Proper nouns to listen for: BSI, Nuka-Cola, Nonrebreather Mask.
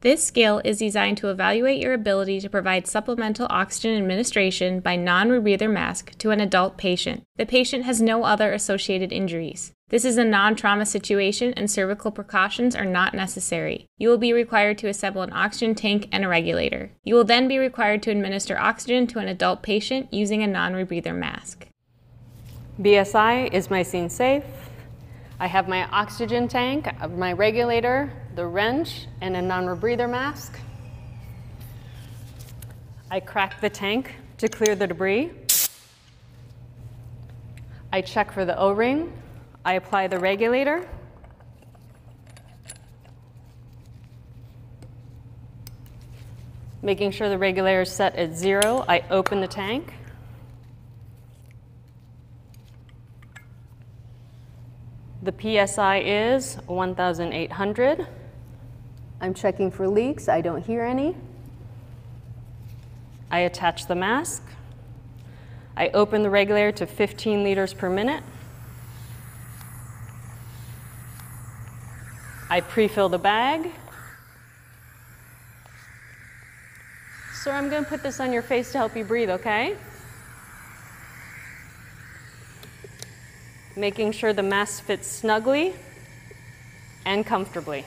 This scale is designed to evaluate your ability to provide supplemental oxygen administration by non-rebreather mask to an adult patient. The patient has no other associated injuries. This is a non-trauma situation and cervical precautions are not necessary. You will be required to assemble an oxygen tank and a regulator. You will then be required to administer oxygen to an adult patient using a non-rebreather mask. BSI is my scene safe. I have my oxygen tank, my regulator, the wrench, and a non-rebreather mask. I crack the tank to clear the debris. I check for the O-ring. I apply the regulator. Making sure the regulator is set at 0, I open the tank. The PSI is 1,800. I'm checking for leaks. I don't hear any. I attach the mask. I open the regulator to 15 liters per minute. I pre-fill the bag. Sir, I'm going to put this on your face to help you breathe, okay? Making sure the mask fits snugly and comfortably.